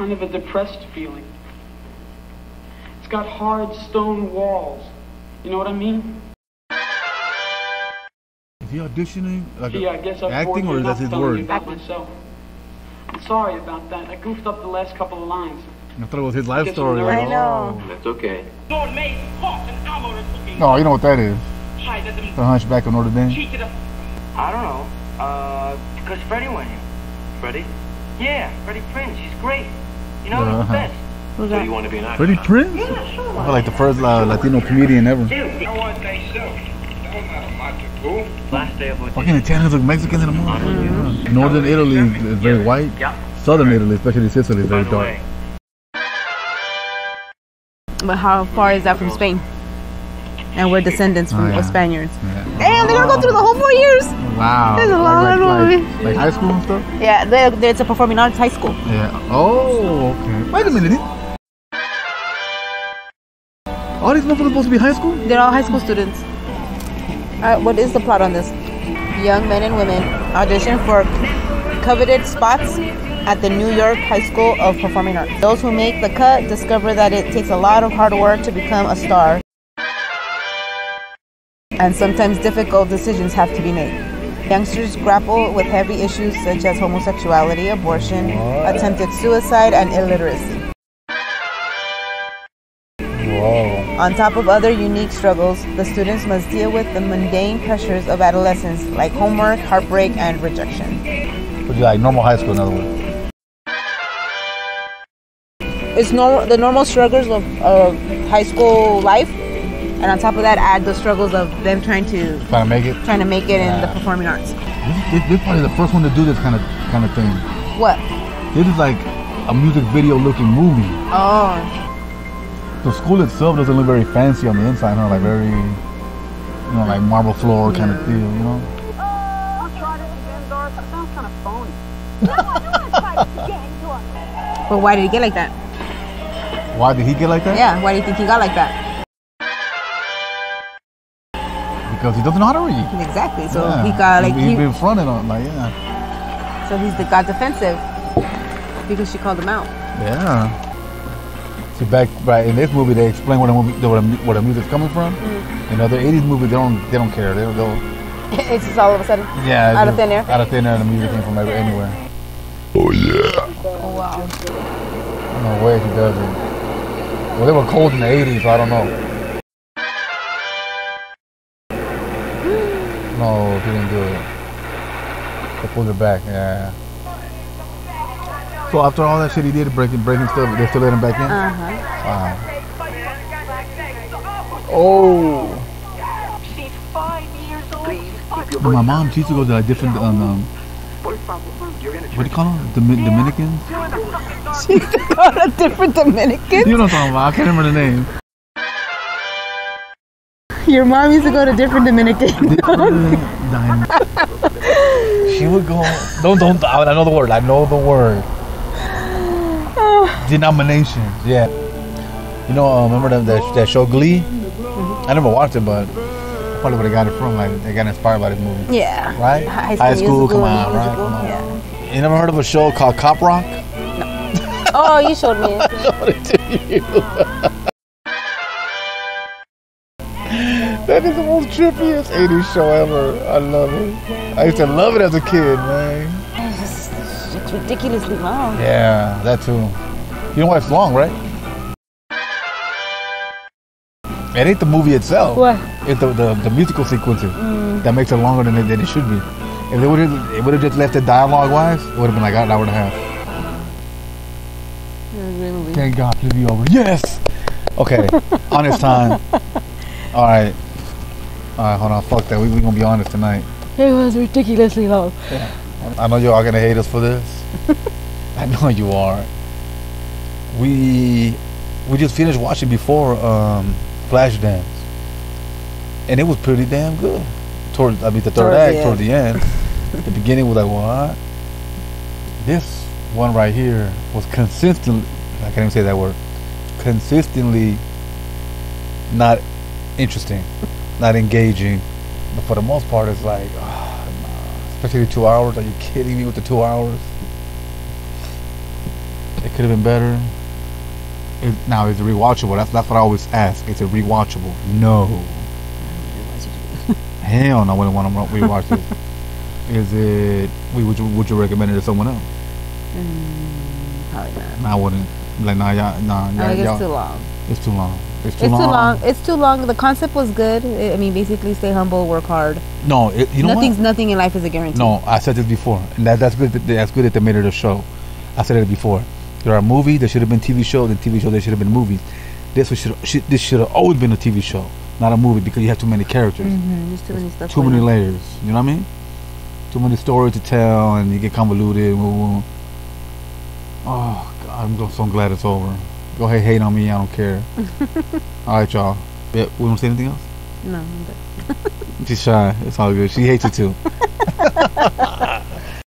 kind of a depressed feeling. It's got hard stone walls. You know what I mean? Is he auditioning? Like yeah, I guess I'm acting, or is that his word? About myself. I'm sorry about that. I goofed up the last couple of lines. I thought it was his life story. I know. That's okay. No, you know what that is? The Hunchback of Notre Dame. I don't know. Because Freddie went here. Freddie? Yeah, Freddie Prinze. He's great. You know, he's the best. So you want to be an actor? Freddie Prinze? Yeah, sure. I feel like the first Latino comedian ever. Fucking Italians look Mexicans in the morning. Northern Italy is very white. Southern Italy, especially Sicily, is very dark. But how far is that from Spain? And we're descendants from Spaniards. Yeah. Damn, they're gonna go through the whole 4 years. Wow. There's a lot of movie. Like high school and stuff? Yeah, it's a performing arts high school. Yeah. Oh, okay. Wait a minute. All these people are supposed to be high school? They're all high school students. What is the plot on this? Young men and women audition for coveted spots at the New York High School of Performing Arts. Those who make the cut discover that it takes a lot of hard work to become a star. And sometimes difficult decisions have to be made. Youngsters grapple with heavy issues such as homosexuality, abortion, attempted suicide, and illiteracy. Whoa. On top of other unique struggles, the students must deal with the mundane pressures of adolescence, like homework, heartbreak, and rejection. Would you like normal high school, in other words? It's the normal struggles of high school life. And on top of that, add the struggles of them trying to make it in the performing arts. This probably the first one to do this kind of thing. What? This is like a music video looking movie. Oh. The school itself doesn't look very fancy on the inside, huh? Like very, you know, like marble floor kind of feel, you know. Oh, I'll try this again, Doris. That sounds kind of phony. No, I don't want to try this again, Doris. But why did he get like that? Why did he get like that? Yeah. Why do you think he got like that? Because he doesn't know how to read. Exactly. So he got like he's been fronted on, like So he's got defensive because she called him out. Yeah. See, back in this movie, they explain where the music's coming from. Mm-hmm. In other '80s movies, they don't care. They'll it's just all of a sudden. Yeah. Out of thin air. Out of thin air, the music came from anywhere. Oh yeah. Oh wow. No way he does it. Well, they were cold in the '80s, so I don't know. No, he didn't do it. They pulled it back, yeah. So after all that shit he did, breaking stuff, they still let him back in? Wow. Oh! She's 5 years old. My mom, she used to go to like different, what do you call them? Dominicans? She used to go to different Dominicans? You know what I'm talking about, I can't remember the name. Your mom used to go to different Dominicans. She would go. Don't. I know the word. I know the word. Denominations. Yeah. You know. Remember that show Glee? Mm-hmm. I never watched it, but I probably would have got it from. Like, I got inspired by this movie. Yeah. Right. High school. Musical, come on. Right. Come on. Yeah. You never heard of a show called Cop Rock? No. Oh, you showed me. I showed it to you. That is the most trippiest 80s show ever. I love it. I used to love it as a kid, man. It's ridiculously long. Yeah, that too. You know why it's long, right? It ain't the movie itself. What? It's the musical sequences that makes it longer than it should be. If it would have just left it dialogue-wise, it would have been like an hour and a half. Thank God, it'll be over. Yes! Okay, honest time. All right. Alright, hold on, fuck that. We're gonna be honest tonight. It was ridiculously low. Yeah. I know you all gonna hate us for this. I know you are. We just finished watching before Flashdance. And it was pretty damn good. Toward the end. The beginning was like, what? This one right here was consistently, I can't even say that word, consistently not interesting. Not engaging, but for the most part it's like, especially 2 hours. Are you kidding me with the 2 hours? It could have been better. Now, is it rewatchable? That's what I always ask. Is it rewatchable? No. Hell no, I wouldn't want to rewatch this. Is it? Would you recommend it to someone else? Probably not. I wouldn't. Like, nah, it's too long. It's too long. It's too long. The concept was good. I mean, basically, stay humble, work hard. No, you know, nothing in life is a guarantee. No, I said this before, and that's good. That's good that they made it a show. I said it before. There are movies that should have been TV shows, and TV shows that should have been movies. This should have always been a TV show, not a movie, because you have too many characters. There's too many stuff. Too many layers. You know what I mean? Too many stories to tell, and you get convoluted. Oh God, I'm so glad it's over. Go ahead, hate on me. I don't care. All right, y'all. Yeah, we don't say anything else? No, I'm good. She's shy. It's all good. She hates you too.